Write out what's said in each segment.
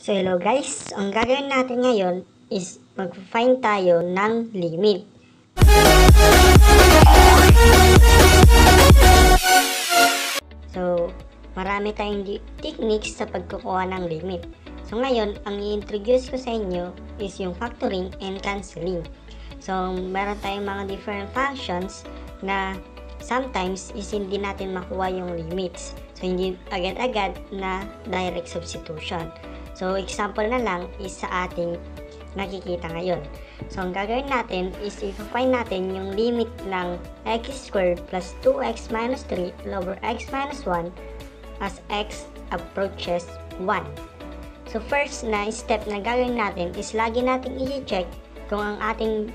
So hello guys, ang gagawin natin ngayon is mag-find tayo ng limit. So marami tayong techniques sa pagkukuha ng limit. So ngayon, ang i-introduce ko sa inyo is yung factoring and canceling. So meron tayong mga different functions na sometimes is hindi natin makuha yung limits. So hindi agad-agad na direct substitution. So, example na lang is sa ating nakikita ngayon. So, ang gagawin natin is i-find natin yung limit ng x squared plus 2x minus 3 over x minus 1 as x approaches 1. So, first na step na gagawin natin is lagi natin i-check kung ang ating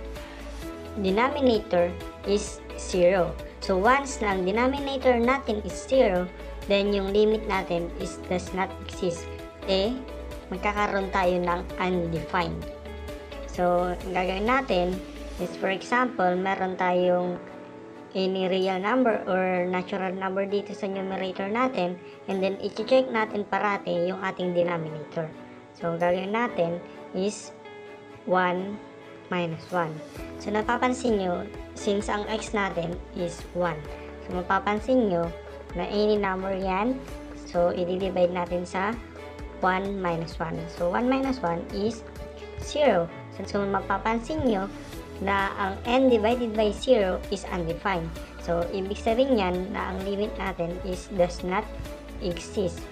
denominator is 0. So, once na ang denominator natin is 0, then yung limit natin is does not exist. Magkakaroon tayo ng undefined. So, ang gagawin natin is, for example, meron tayong any real number or natural number dito sa numerator natin, and then i-check natin parati yung ating denominator. So, ang gagawin natin is 1 minus 1. So, napapansin nyo, since ang x natin is 1. So, mapapansin nyo na any number yan. So, i-divide natin sa 1 minus 1. So, 1 minus 1 is 0. So, mapapansin nyo na ang n divided by 0 is undefined. So, ibig sabihin yan na ang limit natin is does not exist.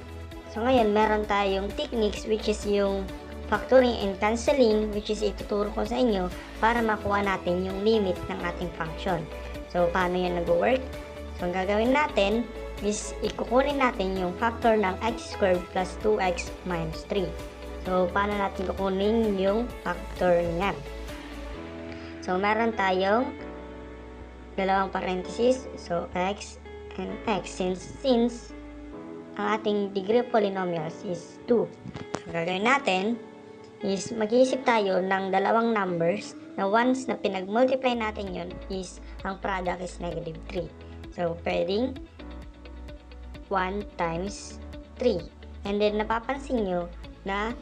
So, ngayon, meron tayong techniques which is yung factoring and canceling which is ituturo ko sa inyo para makuha natin yung limit ng ating function. So, paano yan nag-work? So, ang gagawin natin is ikukunin natin yung factor ng x squared plus 2x minus 3. So, paano natin kukunin yung factor niyan? So, meron tayong dalawang parenthesis. So, x and x. Since ang ating degree polynomials is 2. So, gagawin natin is mag-iisip tayo ng dalawang numbers na once na pinag-multiply natin yun is ang product is negative 3. So, pwedeng 1 times 3. And then, napapansin nyo na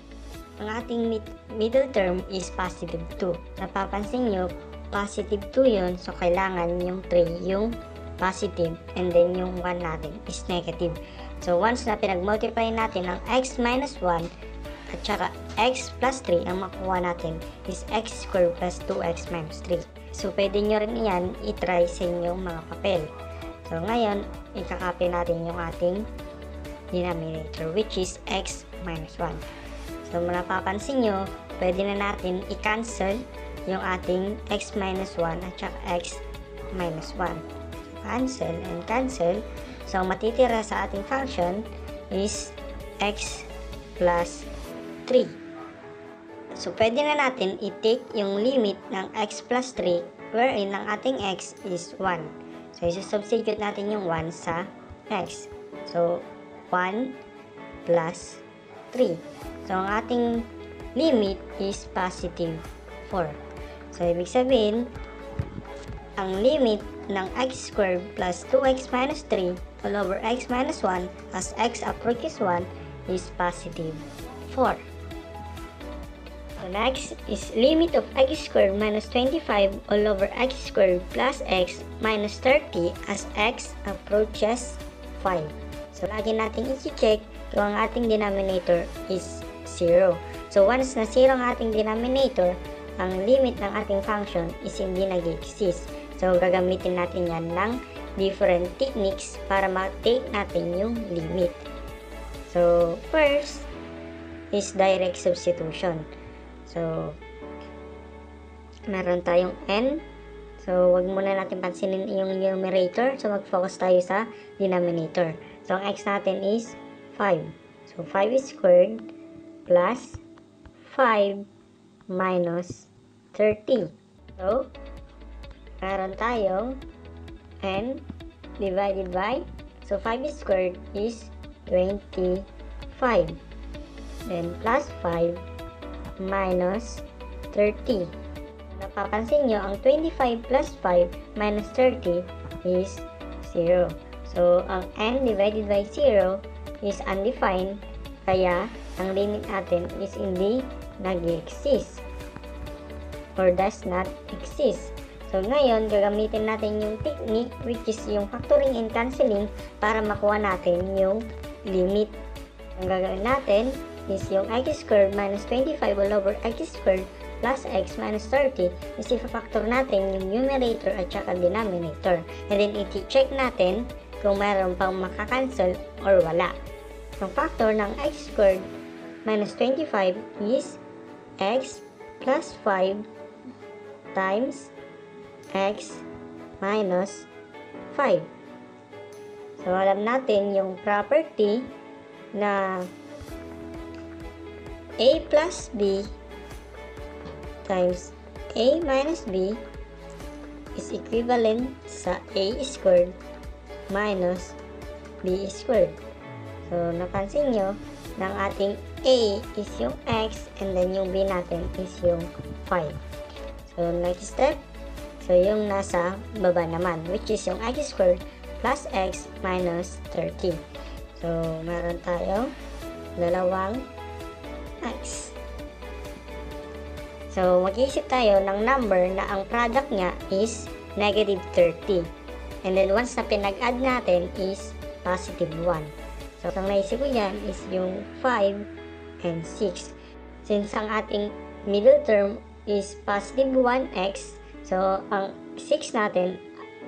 ang ating middle term is positive 2. Napapansin nyo, positive 2 yun. So, kailangan yung 3 yung positive. And then, yung 1 natin is negative. So, once na pinag-multiply natin ang x minus 1 at saka x plus 3, ang makuha natin is x squared plus 2x minus 3. So, pwede nyo rin yan itry sa inyong mga papel. So, ngayon, ikakopy natin yung ating denominator, which is x minus 1. So, mapapansin nyo, pwede na natin i-cancel yung ating x minus 1 at saka x minus 1. Cancel and cancel. So, matitira sa ating function is x plus 3. So, pwede na natin i-take yung limit ng x plus 3 wherein ang ating x is 1. So, i-substitute natin yung 1 sa x. So, 1 plus 3. So, ang ating limit is positive 4. So, ibig sabihin, ang limit ng x squared plus 2x minus 3 all over x minus 1 as x approaches 1 is positive 4. So, next is limit of x squared minus 25 all over x squared plus x minus 30 as x approaches 5. So, lagi natin i-check kung ang ating denominator is 0. So, once na 0 ang ating denominator, ang limit ng ating function is hindi nag-exist. So, gagamitin natin yan ng different techniques para ma-take natin yung limit. So, first is direct substitution. So, meron tayong n. So, wag muna natin pansinin yung numerator. So, mag-focus tayo sa denominator. So, ang x natin is 5. So, 5 squared plus 5 minus 30. So, meron tayong n divided by. So, 5 squared is 25. Then, plus 5 minus 30. Napapansin nyo, ang 25 plus 5 minus 30 is 0. So, ang n divided by 0 is undefined, kaya ang limit natin is hindi nag-exist or does not exist. So, ngayon, gagamitin natin yung technique which is yung factoring and cancelling para makuha natin yung limit. Ang gagawin natin is yung x squared minus 25 all over x squared plus x minus 30 is ipa-factor natin yung numerator at saka denominator. And then, iti-check natin kung mayroon pang makakancel or wala. Ang factor ng x squared minus 25 is x plus 5 times x minus 5. So, alam natin yung property na a plus b times a minus b is equivalent sa a squared minus b squared. So, napansin nyo, ng ating a is yung x and then yung b natin is yung 5. So, next step. So, yung nasa baba naman, which is yung x squared plus x minus 30. So, meron tayo dalawang x. So, mag-iisip tayo ng number na ang product niya is negative 30. And then, once na pinag-add natin is positive 1. So, ang naisip ko yan is yung 5 and 6. Since ang ating middle term is positive 1x, so, ang 6 natin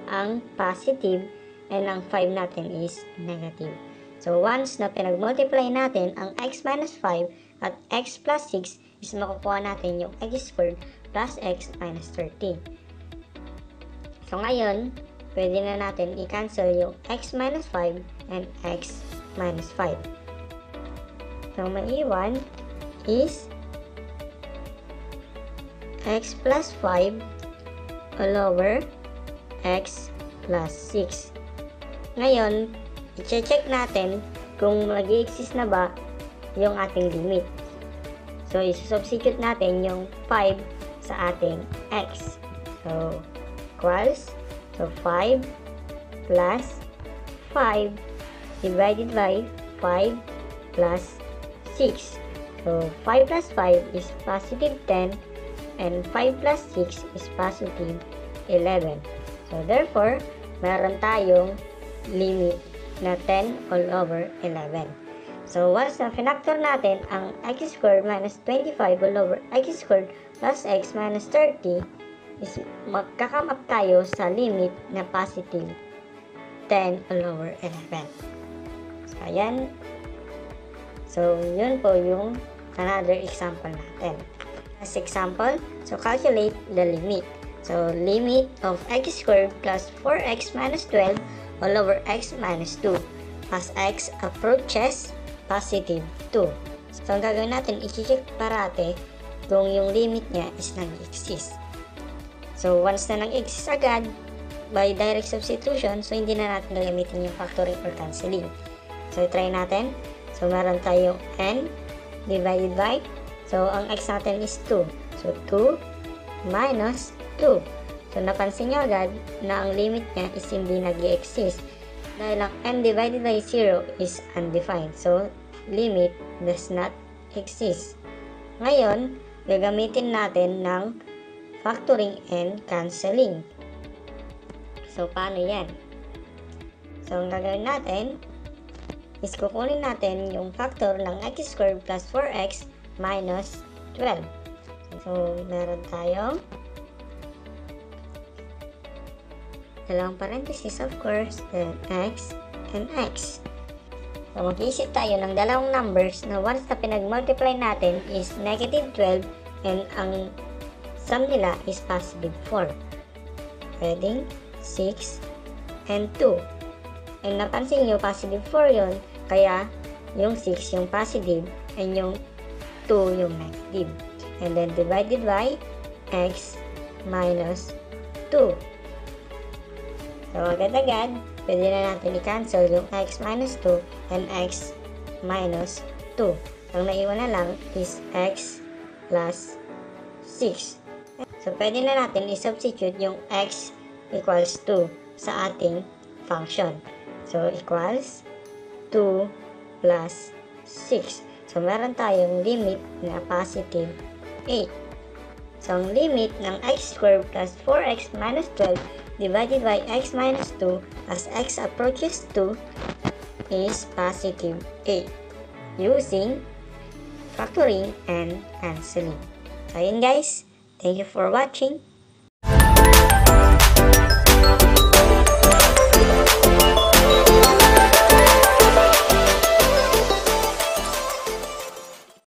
ang positive and ang 5 natin is negative. So, once na pinag-multiply natin ang x minus 5 at x plus 6 is makukuha natin yung x squared plus x minus 30. So, ngayon, pwede na natin i-cancel yung x minus 5 and x minus 5. So, maiwan is x plus 5 all over x plus 6. Ngayon, i-check natin kung mag-exist na ba yung ating limit. So, i-substitute natin yung 5 sa ating x. So, equals to 5 plus 5 divided by 5 plus 6. So, 5 plus 5 is positive 10. And 5 plus 6 is positive 11. So, therefore, meron tayong limit na 10 all over 11. So, once na finactor natin ang x squared minus 25 all over x squared plus x minus 30 is magka-come up tayo sa limit na positive 10 all over 11. So, ayan. So, yun po yung another example natin. As example, so calculate the limit. So, limit of x squared plus 4x minus 12 all over x minus 2 as x approaches positive 2. So, ang gagawin natin, i-check parate kung yung limit niya is nag-exist. So, once na nag-exist agad, by direct substitution, so hindi na natin gagamitin yung factoring or cancelling. So, try natin. So, meron tayong n divided by. So, ang x natin is 2. So, 2 minus 2. So, napansin nyo agad na ang limit niya is hindi nag-exist. Dahil ang n divided by 0 is undefined. So, limit does not exist. Ngayon, gagamitin natin ng factoring and cancelling. So, paano yan? So, ang gagawin natin is kukunin natin yung factor ng x squared plus 4x minus 12. So, meron tayong dalawang parenthesis, of course, then x and x. So, mag-iisip tayo ng dalawang numbers na once na pinag-multiply natin is negative 12 and ang sum nila is positive 4. Pwedeng 6 and 2. And napansin nyo, positive 4 yun, kaya yung 6 yung positive and yung 2 yung negative. And then divided by x minus 2. So, agad-agad, pwede na natin i-cancel yung x minus 2 and x minus 2. Ang naiwan na lang is x plus 6. So, pwede na natin i-substitute yung x equals 2 sa ating function. So, equals 2 plus 6. So, meron tayong limit na positive 8. So, ang limit ng x squared plus 4x minus 12 divided by x minus 2 as x approaches 2 is positive 8 using factoring and canceling. So, yun guys. Thank you for watching.